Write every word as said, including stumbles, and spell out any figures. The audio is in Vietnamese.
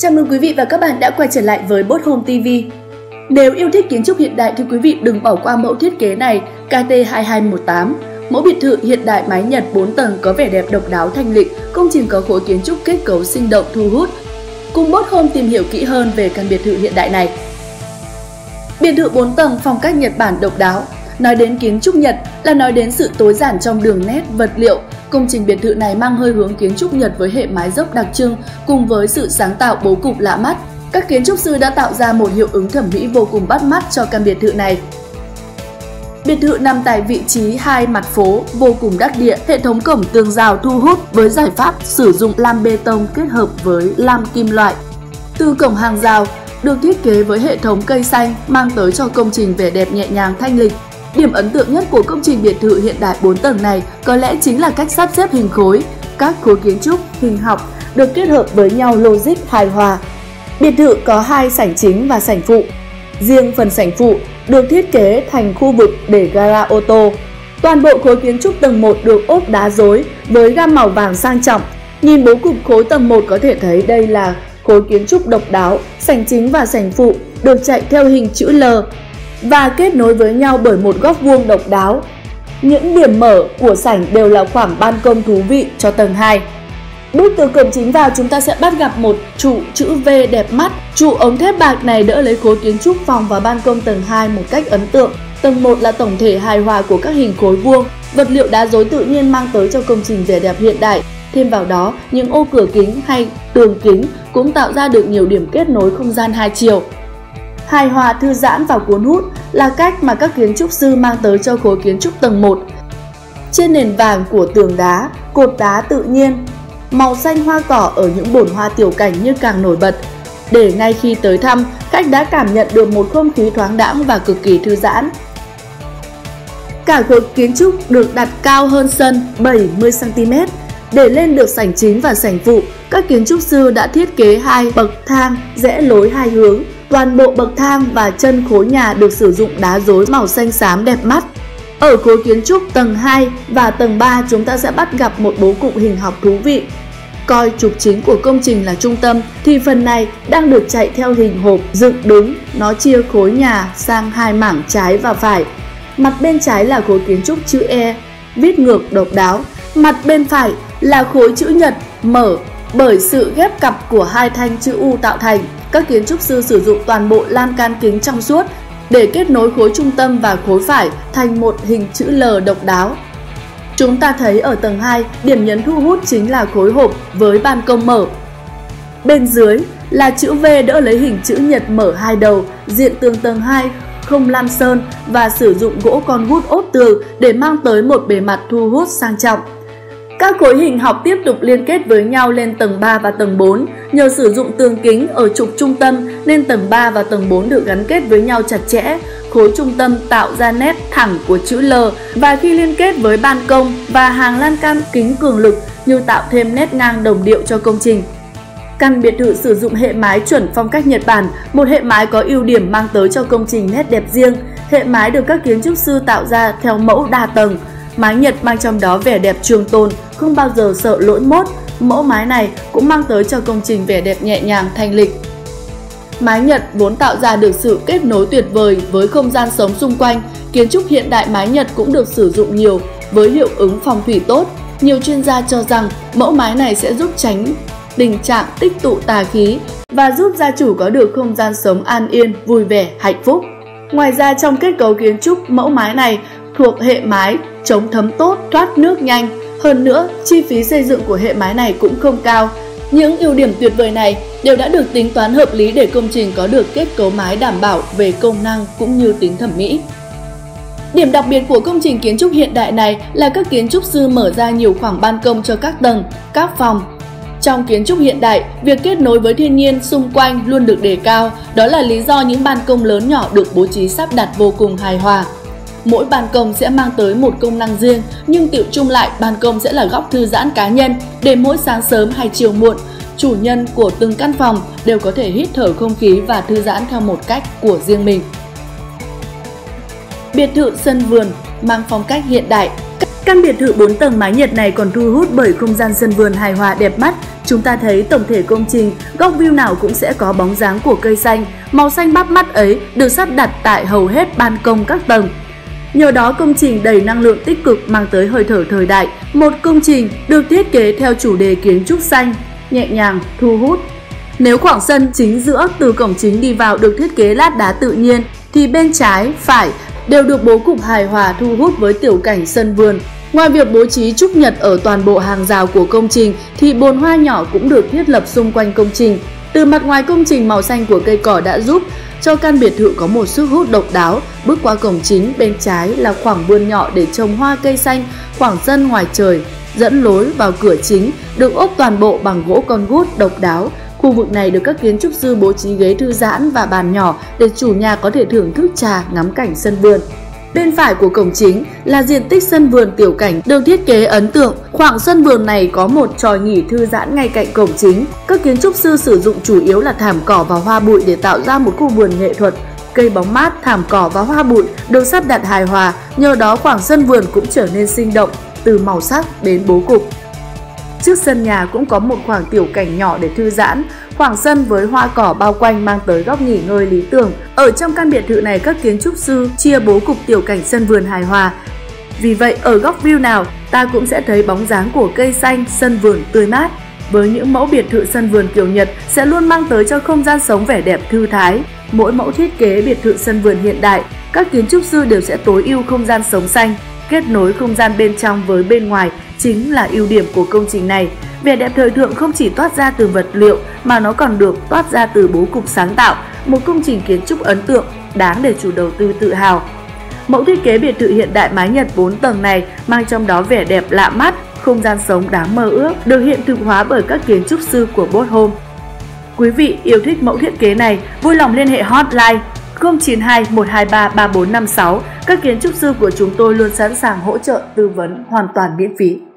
Chào mừng quý vị và các bạn đã quay trở lại với Bosshome ti vi. Nếu yêu thích kiến trúc hiện đại thì quý vị đừng bỏ qua mẫu thiết kế này K T hai hai một tám. Mẫu biệt thự hiện đại mái Nhật bốn tầng có vẻ đẹp độc đáo thanh lịch, công trình có khối kiến trúc kết cấu sinh động thu hút. Cùng Bosshome tìm hiểu kỹ hơn về căn biệt thự hiện đại này. Biệt thự bốn tầng phong cách Nhật Bản độc đáo. Nói đến kiến trúc Nhật là nói đến sự tối giản trong đường nét, vật liệu. Công trình biệt thự này mang hơi hướng kiến trúc Nhật với hệ mái dốc đặc trưng cùng với sự sáng tạo bố cục lạ mắt. Các kiến trúc sư đã tạo ra một hiệu ứng thẩm mỹ vô cùng bắt mắt cho căn biệt thự này. Biệt thự nằm tại vị trí hai mặt phố, vô cùng đắc địa, hệ thống cổng tường rào thu hút với giải pháp sử dụng lam bê tông kết hợp với lam kim loại. Từ cổng hàng rào được thiết kế với hệ thống cây xanh mang tới cho công trình vẻ đẹp nhẹ nhàng thanh lịch. Điểm ấn tượng nhất của công trình biệt thự hiện đại bốn tầng này có lẽ chính là cách sắp xếp hình khối, các khối kiến trúc, hình học được kết hợp với nhau logic hài hòa. Biệt thự có hai sảnh chính và sảnh phụ. Riêng phần sảnh phụ được thiết kế thành khu vực để gara ô tô. Toàn bộ khối kiến trúc tầng một được ốp đá rối với gam màu vàng sang trọng. Nhìn bố cục khối tầng một có thể thấy đây là khối kiến trúc độc đáo. Sảnh chính và sảnh phụ được chạy theo hình chữ L và kết nối với nhau bởi một góc vuông độc đáo. Những điểm mở của sảnh đều là khoảng ban công thú vị cho tầng hai. Bước từ cổng chính vào chúng ta sẽ bắt gặp một trụ chữ V đẹp mắt. Trụ ống thép bạc này đỡ lấy khối kiến trúc phòng và ban công tầng hai một cách ấn tượng. Tầng một là tổng thể hài hòa của các hình khối vuông, vật liệu đá rối tự nhiên mang tới cho công trình vẻ đẹp hiện đại. Thêm vào đó, những ô cửa kính hay tường kính cũng tạo ra được nhiều điểm kết nối không gian hai chiều. Hài hòa, thư giãn và cuốn hút là cách mà các kiến trúc sư mang tới cho khối kiến trúc tầng một. Trên nền vàng của tường đá, cột đá tự nhiên, màu xanh hoa cỏ ở những bồn hoa tiểu cảnh như càng nổi bật. Để ngay khi tới thăm, khách đã cảm nhận được một không khí thoáng đãng và cực kỳ thư giãn. Cả khối kiến trúc được đặt cao hơn sân bảy mươi xăng ti mét. Để lên được sảnh chính và sảnh phụ, các kiến trúc sư đã thiết kế hai bậc thang rẽ lối hai hướng. Toàn bộ bậc thang và chân khối nhà được sử dụng đá rối màu xanh xám đẹp mắt. Ở khối kiến trúc tầng hai và tầng ba chúng ta sẽ bắt gặp một bố cục hình học thú vị. Coi trục chính của công trình là trung tâm thì phần này đang được chạy theo hình hộp dựng đứng. Nó chia khối nhà sang hai mảng trái và phải. Mặt bên trái là khối kiến trúc chữ E, viết ngược độc đáo. Mặt bên phải là khối chữ nhật mở bởi sự ghép cặp của hai thanh chữ U tạo thành. Các kiến trúc sư sử dụng toàn bộ lan can kính trong suốt để kết nối khối trung tâm và khối phải thành một hình chữ L độc đáo. Chúng ta thấy ở tầng hai, điểm nhấn thu hút chính là khối hộp với ban công mở. Bên dưới là chữ V đỡ lấy hình chữ nhật mở hai đầu, diện tường tầng hai không lam sơn và sử dụng gỗ con hút ốp tường để mang tới một bề mặt thu hút sang trọng. Các khối hình học tiếp tục liên kết với nhau lên tầng ba và tầng bốn. Nhờ sử dụng tường kính ở trục trung tâm nên tầng ba và tầng bốn được gắn kết với nhau chặt chẽ. Khối trung tâm tạo ra nét thẳng của chữ L và khi liên kết với ban công và hàng lan can kính cường lực như tạo thêm nét ngang đồng điệu cho công trình. Căn biệt thự sử dụng hệ mái chuẩn phong cách Nhật Bản, một hệ mái có ưu điểm mang tới cho công trình nét đẹp riêng. Hệ mái được các kiến trúc sư tạo ra theo mẫu đa tầng. Mái Nhật mang trong đó vẻ đẹp trường tồn, không bao giờ sợ lỗi mốt. Mẫu mái này cũng mang tới cho công trình vẻ đẹp nhẹ nhàng, thanh lịch. Mái Nhật vốn tạo ra được sự kết nối tuyệt vời với không gian sống xung quanh. Kiến trúc hiện đại mái Nhật cũng được sử dụng nhiều với hiệu ứng phong thủy tốt. Nhiều chuyên gia cho rằng mẫu mái này sẽ giúp tránh tình trạng tích tụ tà khí và giúp gia chủ có được không gian sống an yên, vui vẻ, hạnh phúc. Ngoài ra, trong kết cấu kiến trúc, mẫu mái này thuộc hệ mái chống thấm tốt, thoát nước nhanh. Hơn nữa, chi phí xây dựng của hệ mái này cũng không cao. Những ưu điểm tuyệt vời này đều đã được tính toán hợp lý để công trình có được kết cấu mái đảm bảo về công năng cũng như tính thẩm mỹ. Điểm đặc biệt của công trình kiến trúc hiện đại này là các kiến trúc sư mở ra nhiều khoảng ban công cho các tầng, các phòng. Trong kiến trúc hiện đại, việc kết nối với thiên nhiên xung quanh luôn được đề cao. Đó là lý do những ban công lớn nhỏ được bố trí sắp đặt vô cùng hài hòa. Mỗi ban công sẽ mang tới một công năng riêng, nhưng tiệu chung lại ban công sẽ là góc thư giãn cá nhân để mỗi sáng sớm hay chiều muộn, chủ nhân của từng căn phòng đều có thể hít thở không khí và thư giãn theo một cách của riêng mình. Biệt thự sân vườn mang phong cách hiện đại. Căn biệt thự bốn tầng mái Nhật này còn thu hút bởi không gian sân vườn hài hòa đẹp mắt, Chúng ta thấy tổng thể công trình, góc view nào cũng sẽ có bóng dáng của cây xanh, màu xanh bắt mắt ấy được sắp đặt tại hầu hết ban công các tầng. Nhờ đó công trình đầy năng lượng tích cực mang tới hơi thở thời đại, một công trình được thiết kế theo chủ đề kiến trúc xanh, nhẹ nhàng, thu hút. Nếu khoảng sân chính giữa từ cổng chính đi vào được thiết kế lát đá tự nhiên thì bên trái, phải đều được bố cục hài hòa thu hút với tiểu cảnh sân vườn. Ngoài việc bố trí trúc nhật ở toàn bộ hàng rào của công trình thì bồn hoa nhỏ cũng được thiết lập xung quanh công trình. Từ mặt ngoài công trình, màu xanh của cây cỏ đã giúp cho căn biệt thự có một sức hút độc đáo. Bước qua cổng chính, bên trái là khoảng vườn nhỏ để trồng hoa cây xanh, khoảng sân ngoài trời dẫn lối vào cửa chính được ốp toàn bộ bằng gỗ con gút độc đáo. Khu vực này được các kiến trúc sư bố trí ghế thư giãn và bàn nhỏ để chủ nhà có thể thưởng thức trà, ngắm cảnh sân vườn. Bên phải của cổng chính là diện tích sân vườn tiểu cảnh được thiết kế ấn tượng. Khoảng sân vườn này có một chòi nghỉ thư giãn ngay cạnh cổng chính. Các kiến trúc sư sử dụng chủ yếu là thảm cỏ và hoa bụi để tạo ra một khu vườn nghệ thuật. Cây bóng mát, thảm cỏ và hoa bụi được sắp đặt hài hòa, nhờ đó khoảng sân vườn cũng trở nên sinh động từ màu sắc đến bố cục. Trước sân nhà cũng có một khoảng tiểu cảnh nhỏ để thư giãn, khoảng sân với hoa cỏ bao quanh mang tới góc nghỉ ngơi lý tưởng. Ở trong căn biệt thự này, các kiến trúc sư chia bố cục tiểu cảnh sân vườn hài hòa. Vì vậy, ở góc view nào, ta cũng sẽ thấy bóng dáng của cây xanh, sân vườn tươi mát. Với những mẫu biệt thự sân vườn kiểu Nhật sẽ luôn mang tới cho không gian sống vẻ đẹp thư thái. Mỗi mẫu thiết kế biệt thự sân vườn hiện đại, các kiến trúc sư đều sẽ tối ưu không gian sống xanh, kết nối không gian bên trong với bên ngoài chính là ưu điểm của công trình này. Vẻ đẹp thời thượng không chỉ toát ra từ vật liệu mà nó còn được toát ra từ bố cục sáng tạo, một công trình kiến trúc ấn tượng, đáng để chủ đầu tư tự hào. Mẫu thiết kế biệt thự hiện đại mái Nhật bốn tầng này mang trong đó vẻ đẹp lạ mắt, không gian sống đáng mơ ước, được hiện thực hóa bởi các kiến trúc sư của Bosshome. Quý vị yêu thích mẫu thiết kế này, vui lòng liên hệ hotline không chín hai một hai ba ba bốn năm sáu. Các kiến trúc sư của chúng tôi luôn sẵn sàng hỗ trợ tư vấn hoàn toàn miễn phí.